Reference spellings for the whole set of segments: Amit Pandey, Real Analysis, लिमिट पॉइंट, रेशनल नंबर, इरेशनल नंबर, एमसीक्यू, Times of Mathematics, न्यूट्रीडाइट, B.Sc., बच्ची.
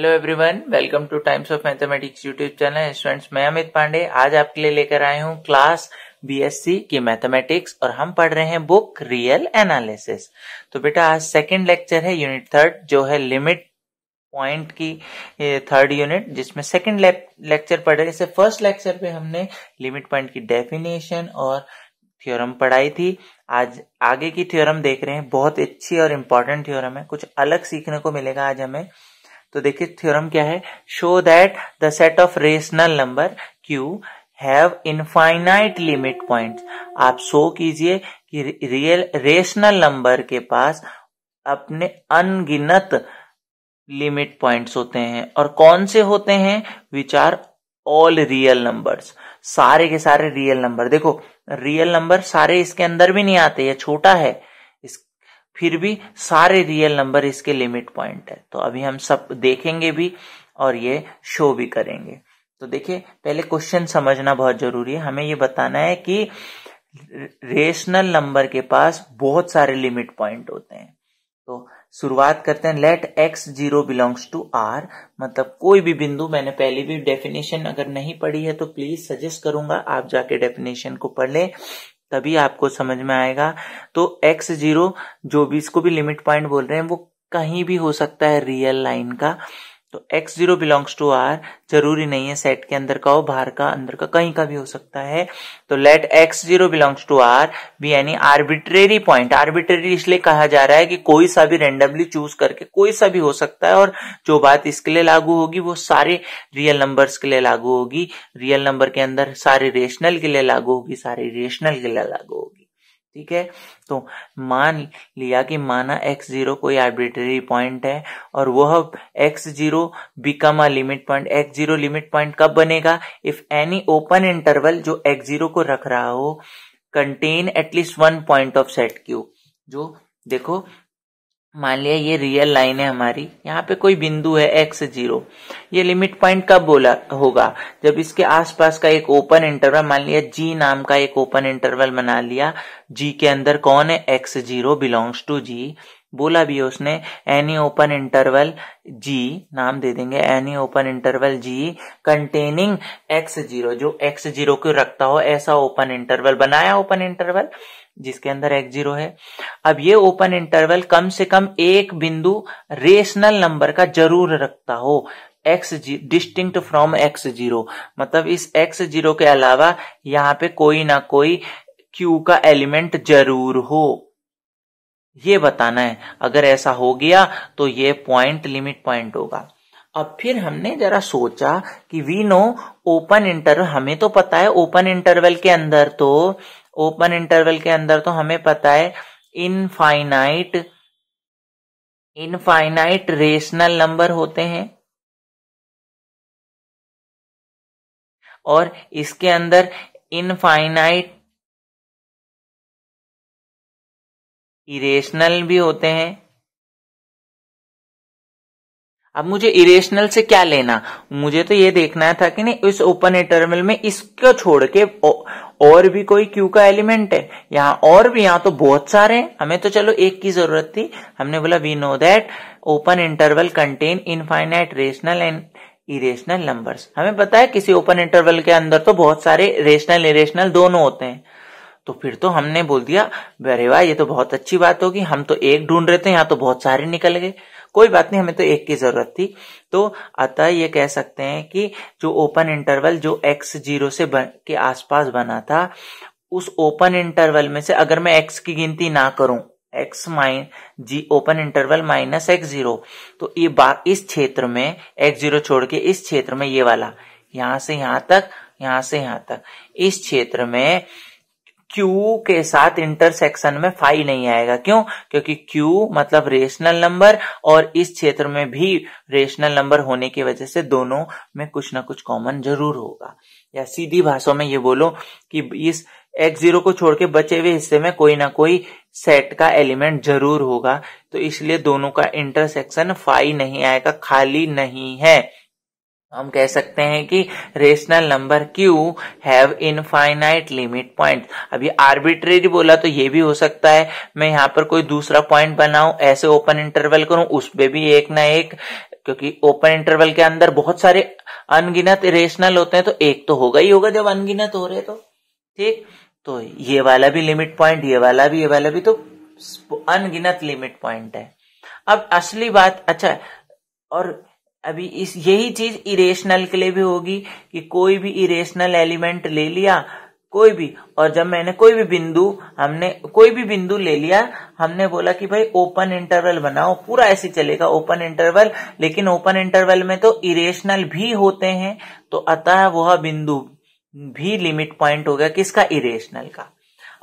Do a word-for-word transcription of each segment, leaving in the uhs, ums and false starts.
Hello everyone, welcome to Times of Mathematics YouTube channel. Students, मैं अमित पांडे आज आपके लिए लेकर आया हूँ क्लास बी एस सी की मैथमेटिक्स और हम पढ़ रहे हैं बुक रियल एनालिसिस। तो बेटा आज सेकंड लेक्चर है यूनिट थर्ड, जो है लिमिट पॉइंट की थर्ड यूनिट, जिसमें सेकंड लेक्चर पढ़ रहे हैं। इससे फर्स्ट लेक्चर पे हमने लिमिट पॉइंट की डेफिनेशन और थ्योरम पढ़ाई थी। आज आगे की थ्योरम देख रहे हैं, बहुत अच्छी और इम्पोर्टेंट थ्योरम है, कुछ अलग सीखने को मिलेगा आज हमें। तो देखिए थ्योरम क्या है, show that the set of रेशनल नंबर Q have infinite limit points. आप शो कीजिए कि रियल रेशनल नंबर के पास अपने अनगिनत लिमिट पॉइंट्स होते हैं, और कौन से होते हैं, which are all real numbers, सारे के सारे रियल नंबर। देखो रियल नंबर सारे इसके अंदर भी नहीं आते, ये छोटा है इस, फिर भी सारे रियल नंबर इसके लिमिट पॉइंट है। तो अभी हम सब देखेंगे भी और ये शो भी करेंगे। तो देखिए पहले क्वेश्चन समझना बहुत जरूरी है, हमें ये बताना है कि रेशनल नंबर के पास बहुत सारे लिमिट पॉइंट होते हैं। तो शुरुआत करते हैं, let x zero belongs to R, मतलब कोई भी बिंदु। मैंने पहले भी डेफिनेशन अगर नहीं पढ़ी है तो प्लीज सजेस्ट करूंगा आप जाके डेफिनेशन को पढ़ लें, तभी आपको समझ में आएगा। तो एक्स जीरो, जो भी इसको भी लिमिट पॉइंट बोल रहे हैं, वो कहीं भी हो सकता है रियल लाइन का। तो X zero belongs to R जरूरी नहीं है सेट के अंदर का हो, बाहर का, अंदर का, कहीं का भी हो सकता है। तो let x zero belongs to R भी यानी आर्बिट्रेरी पॉइंट। आर्बिट्रेरी इसलिए कहा जा रहा है कि कोई सा भी रेंडमली चूज करके कोई सा भी हो सकता है, और जो बात इसके लिए लागू होगी वो सारे रियल नंबर्स के लिए लागू होगी, रियल नंबर के अंदर सारे रेशनल के लिए लागू होगी, सारे रेशनल के लिए लागू होगी। ठीक है, तो मान लिया कि माना एक्स जीरो कोई आर्बिट्रेरी पॉइंट है, और वह x zero become a लिमिट पॉइंट। X zero लिमिट पॉइंट कब बनेगा, इफ एनी ओपन इंटरवल जो एक्स जीरो को रख रहा हो contain at least one point of set Q. जो देखो मान लिया ये रियल लाइन है हमारी, यहाँ पे कोई बिंदु है एक्स जीरो, ये लिमिट पॉइंट कब बोला होगा, जब इसके आसपास का एक ओपन इंटरवल, मान लिया जी नाम का एक ओपन इंटरवल बना लिया, जी के अंदर कौन है, x zero belongs to G, बोला भी उसने एनी ओपन इंटरवल जी, नाम दे देंगे any open interval G containing x zero, जो एक्स जीरो को रखता हो ऐसा ओपन इंटरवल बनाया, ओपन इंटरवल जिसके अंदर एक्स जीरो है। अब ये ओपन इंटरवल कम से कम एक बिंदु रेशनल नंबर का जरूर रखता हो X G distinct from x zero, मतलब इस एक्स जीरो के अलावा यहाँ पे कोई ना कोई क्यू का एलिमेंट जरूर हो, ये बताना है। अगर ऐसा हो गया तो ये पॉइंट लिमिट पॉइंट होगा। अब फिर हमने जरा सोचा कि वी नो ओपन इंटरवल, हमें तो पता है ओपन इंटरवल के अंदर तो ओपन इंटरवल के अंदर तो हमें पता है इनफाइनाइट इनफाइनाइट रेशनल नंबर होते हैं, और इसके अंदर इनफाइनाइट इरेशनल भी होते हैं। अब मुझे इरेशनल से क्या लेना, मुझे तो ये देखना था कि नहीं इस ओपन इंटरवल में इसको छोड़ के और भी कोई क्यू का एलिमेंट है, यहाँ और भी, यहाँ तो बहुत सारे हैं, हमें तो चलो एक की जरूरत थी। हमने बोला we know that open interval contain infinite rational and irrational numbers. हमें पता है किसी ओपन इंटरवल के अंदर तो बहुत सारे रेशनल इरेशनल दोनों होते हैं। तो फिर तो हमने बोल दिया अरे वाह, ये तो बहुत अच्छी बात होगी, हम तो एक ढूंढ रहे थे, यहाँ तो बहुत सारे निकल गए, कोई बात नहीं, हमें तो एक की जरूरत थी। तो अतः ये कह सकते हैं कि जो ओपन इंटरवल जो एक्स जीरो से बन, के आसपास बना था, उस ओपन इंटरवल में से अगर मैं एक्स की गिनती ना करूं, x mine G open interval minus x zero, तो ये बात इस क्षेत्र में एक्स जीरो छोड़ के इस क्षेत्र में ये वाला, यहां से यहां तक, यहां से यहां तक, इस क्षेत्र में Q के साथ इंटरसेक्शन में फाई नहीं आएगा। क्यों, क्योंकि Q मतलब रेशनल नंबर, और इस क्षेत्र में भी रेशनल नंबर होने की वजह से दोनों में कुछ ना कुछ कॉमन जरूर होगा। या सीधी भाषा में ये बोलो कि इस एक्स जीरो को छोड़ के बचे हुए हिस्से में कोई ना कोई सेट का एलिमेंट जरूर होगा, तो इसलिए दोनों का इंटरसेक्शन फाई नहीं आएगा, खाली नहीं है। हम कह सकते हैं कि रेशनल नंबर Q have infinite लिमिट पॉइंट। अब ये आर्बिट्रेरी बोला तो ये भी हो सकता है मैं यहाँ पर कोई दूसरा पॉइंट बनाऊं, ऐसे ओपन इंटरवल करूं, उस पे भी एक ना एक क्योंकि ओपन इंटरवल के अंदर बहुत सारे अनगिनत इरेशनल होते हैं, तो एक तो होगा ही होगा जब अनगिनत हो रहे तो। ठीक, तो ये वाला भी लिमिट पॉइंट, ये वाला भी, ये वाला भी, तो अनगिनत लिमिट पॉइंट है। अब असली बात, अच्छा, और अभी इस यही चीज इरेशनल के लिए भी होगी कि कोई भी इरेशनल एलिमेंट ले लिया, कोई भी, और जब मैंने कोई भी बिंदु हमने कोई भी बिंदु ले लिया, हमने बोला कि भाई ओपन इंटरवल बनाओ, पूरा ऐसे चलेगा ओपन इंटरवल, लेकिन ओपन इंटरवल में तो इरेशनल भी होते हैं, तो अतः वह बिंदु भी लिमिट पॉइंट हो गया किसका, इरेशनल का।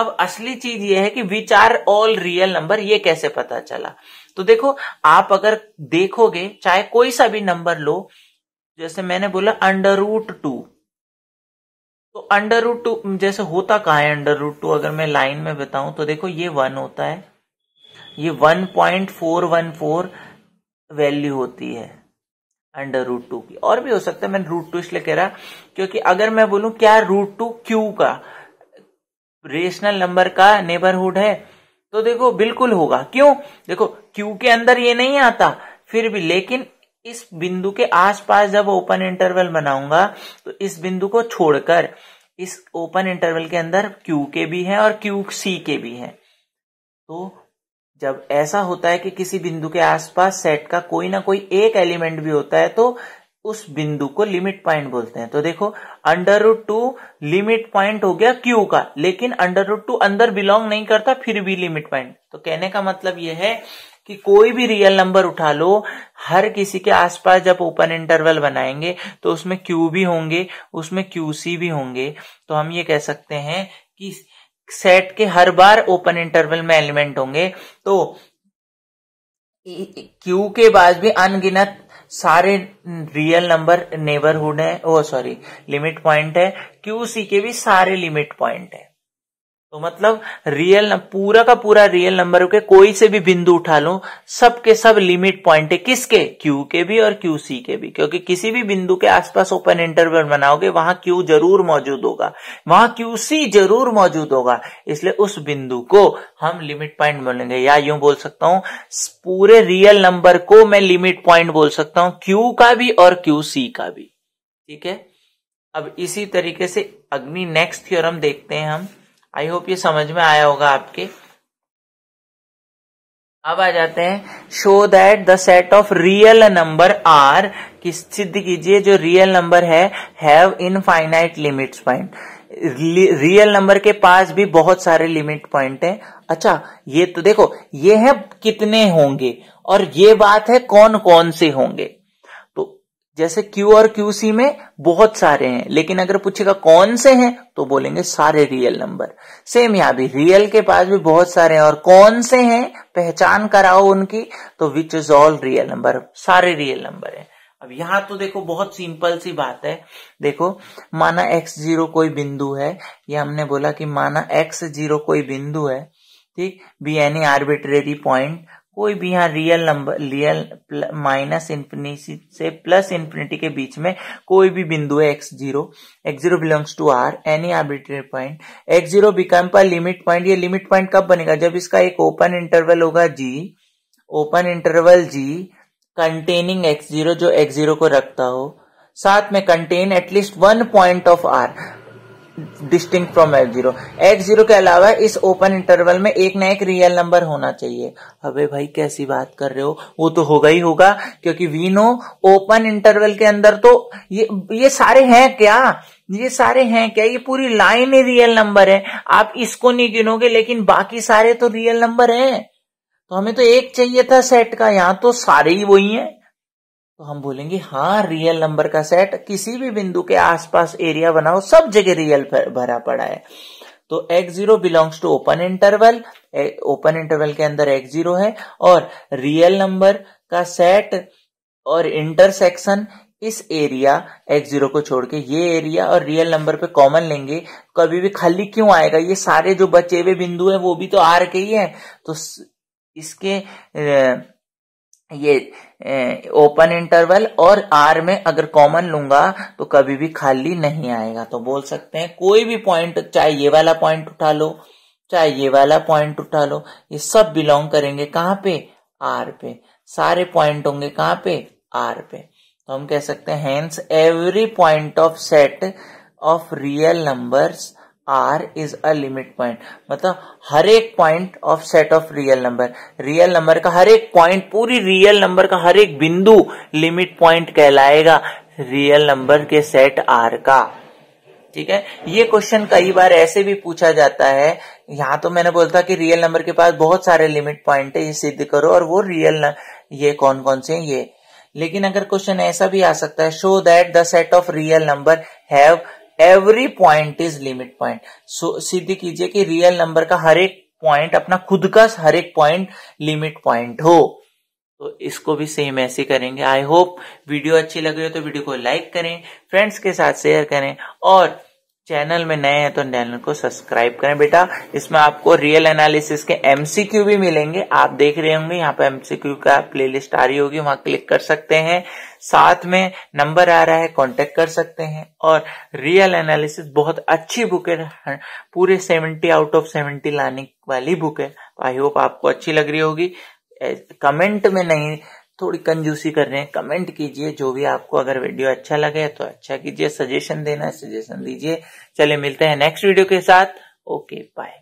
अब असली चीज यह है कि which are all real number, ये कैसे पता चला? तो देखो, आप अगर देखोगे चाहे कोई सा भी नंबर लो, जैसे मैंने बोला अंडर रूट टू, तो अंडर रूट टू जैसे होता कहा है अंडर रूट टू, अगर मैं लाइन में बताऊं तो देखो ये वन होता है, ये one point four one four value होती है अंडर रूट टू की, और भी हो सकता है, मैं रूट टू इसलिए कह रहा क्योंकि अगर मैं बोलूं क्या रूट टू क्यू का रेशनल नंबर का नेबरहुड है, तो देखो बिल्कुल होगा। क्यों? देखो क्यू के अंदर ये नहीं आता फिर भी, लेकिन इस बिंदु के आसपास जब ओपन इंटरवल बनाऊंगा तो इस बिंदु को छोड़कर इस ओपन इंटरवल के अंदर क्यू के भी हैं और क्यू सी के भी हैं। तो जब ऐसा होता है कि किसी बिंदु के आसपास सेट का कोई ना कोई एक एलिमेंट भी होता है, तो उस बिंदु को लिमिट पॉइंट बोलते हैं। तो देखो under root two लिमिट पॉइंट हो गया क्यू का, लेकिन अंडर रूट टू अंदर बिलोंग नहीं करता फिर भी लिमिट पॉइंट। तो कहने का मतलब यह है कि कोई भी रियल नंबर उठा लो, हर किसी के आसपास जब ओपन इंटरवल बनाएंगे तो उसमें क्यू भी होंगे, उसमें क्यू सी भी होंगे। तो हम ये कह सकते हैं कि सेट के हर बार ओपन इंटरवल में एलिमेंट होंगे, तो क्यू के बाद भी अनगिनत सारे रियल नंबर नेबरहुड है, ओ सॉरी लिमिट पॉइंट है, क्यू सी के भी सारे लिमिट पॉइंट है। तो मतलब रियल पूरा का पूरा रियल नंबर के कोई से भी बिंदु उठा लो, सबके सब लिमिट पॉइंट है किसके, क्यू के भी और क्यू सी के भी, क्योंकि किसी भी बिंदु के आसपास ओपन इंटरवल बनाओगे वहां क्यू जरूर मौजूद होगा, वहां क्यू सी जरूर मौजूद होगा, इसलिए उस बिंदु को हम लिमिट पॉइंट बोलेंगे। या यूं बोल सकता हूं, पूरे रियल नंबर को मैं लिमिट पॉइंट बोल सकता हूं, क्यू का भी और क्यू सी का भी। ठीक है, अब इसी तरीके से अगली नेक्स्ट थ्योरम देखते हैं हम। आई होप ये समझ में आया होगा आपके। अब आ जाते हैं, show that the set of real number R, कि सिद्ध कीजिए जो रियल नंबर है have infinite लिमिट पॉइंट, real number के पास भी बहुत सारे लिमिट पॉइंट हैं। अच्छा, ये तो देखो ये है कितने होंगे, और ये बात है कौन कौन से होंगे। तो जैसे क्यू और क्यू सी में बहुत सारे हैं, लेकिन अगर पूछेगा कौन से हैं तो बोलेंगे सारे रियल नंबर। सेम यहां भी, रियल के पास भी बहुत सारे हैं और कौन से हैं पहचान कराओ उनकी, तो which is all real number, सारे रियल नंबर हैं। अब यहां तो देखो बहुत सिंपल सी बात है, देखो माना एक्स जीरो कोई बिंदु है, ये हमने बोला कि माना एक्स जीरो कोई बिंदु है, ठीक, बी एनी आर्बिट्रेरी पॉइंट, कोई भी यहाँ real number, real minus infinity से प्लस इन्फिनिटी के बीच में कोई भी बिंदु है x zero, X zero belongs to R any arbitrary point, x zero become पर लिमिट पॉइंट। ये लिमिट पॉइंट कब बनेगा, जब इसका एक ओपन इंटरवल होगा G, open interval G containing x zero, जो एक्स जीरो को रखता हो, साथ में contain at least one point of R distinct from x zero. X zero के अलावा इस ओपन इंटरवल में एक ना एक रियल नंबर होना चाहिए। अबे भाई कैसी बात कर रहे हो, वो तो होगा ही होगा, क्योंकि वी नो ओपन इंटरवल के अंदर तो ये ये सारे हैं क्या, ये सारे हैं क्या, ये पूरी लाइन ही रियल नंबर है। आप इसको नहीं गिनोगे लेकिन बाकी सारे तो रियल नंबर हैं, तो हमें तो एक चाहिए था सेट का, यहाँ तो सारे ही वही है। तो हम बोलेंगे हाँ, रियल नंबर का सेट किसी भी बिंदु के आसपास एरिया बनाओ, सब जगह रियल भरा पड़ा है। तो X zero belongs to open interval, open interval के अंदर एक्स जीरो है, और रियल नंबर का सेट और इंटरसेक्शन इस एरिया एक्स जीरो को छोड़ के, ये एरिया और रियल नंबर पे कॉमन लेंगे, कभी भी खाली क्यों आएगा, ये सारे जो बचे हुए बिंदु है वो भी तो आर के ही है। तो इसके ए, ये ओपन इंटरवल और आर में अगर कॉमन लूंगा तो कभी भी खाली नहीं आएगा। तो बोल सकते हैं कोई भी पॉइंट, चाहे ये वाला पॉइंट उठा लो, चाहे ये वाला पॉइंट उठा लो, ये सब बिलोंग करेंगे कहाँ पे, आर पे, सारे पॉइंट होंगे कहाँ पे, आर पे। तो हम कह सकते हैं hence every point of set of real numbers R is a limit point, मतलब हर एक point of set of real number, real number का हर एक पॉइंट, पूरी रियल नंबर का हर एक बिंदु लिमिट पॉइंट कहलाएगा रियल नंबर के सेट R का। ठीक है, ये क्वेश्चन कई बार ऐसे भी पूछा जाता है। यहाँ तो मैंने बोलता कि रियल नंबर के पास बहुत सारे लिमिट पॉइंट है, ये सिद्ध करो, और वो रियल ये कौन कौन से हैं ये। लेकिन अगर क्वेश्चन ऐसा भी आ सकता है, show that the set of real number have every point is लिमिट पॉइंट। So सिद्ध कीजिए कि रियल नंबर का हर एक पॉइंट अपना खुद का हर एक पॉइंट लिमिट पॉइंट हो। तो इसको भी सेम ऐसे करेंगे। आई होप वीडियो अच्छी लगी हो तो वीडियो को लाइक करें, फ्रेंड्स के साथ शेयर करें, और चैनल में नए हैं तो चैनल को सब्सक्राइब करें बेटा। इसमें आपको रियल एनालिसिस के एमसीक्यू भी मिलेंगे, आप देख रहे होंगे यहाँ पे एमसीक्यू का प्लेलिस्ट आ रही होगी, वहां क्लिक कर सकते हैं, साथ में नंबर आ रहा है, कांटेक्ट कर सकते हैं। और रियल एनालिसिस बहुत अच्छी बुक है, पूरे सेवेंटी आउट ऑफ सेवेंटी लाने वाली बुक है। आई होप आपको अच्छी लग रही होगी। कमेंट में नहीं, थोड़ी कंजूसी कर रहे हैं, कमेंट कीजिए जो भी आपको, अगर वीडियो अच्छा लगे तो अच्छा कीजिए, सजेशन देना सजेशन दीजिए। चलिए मिलते हैं नेक्स्ट वीडियो के साथ, ओके बाय।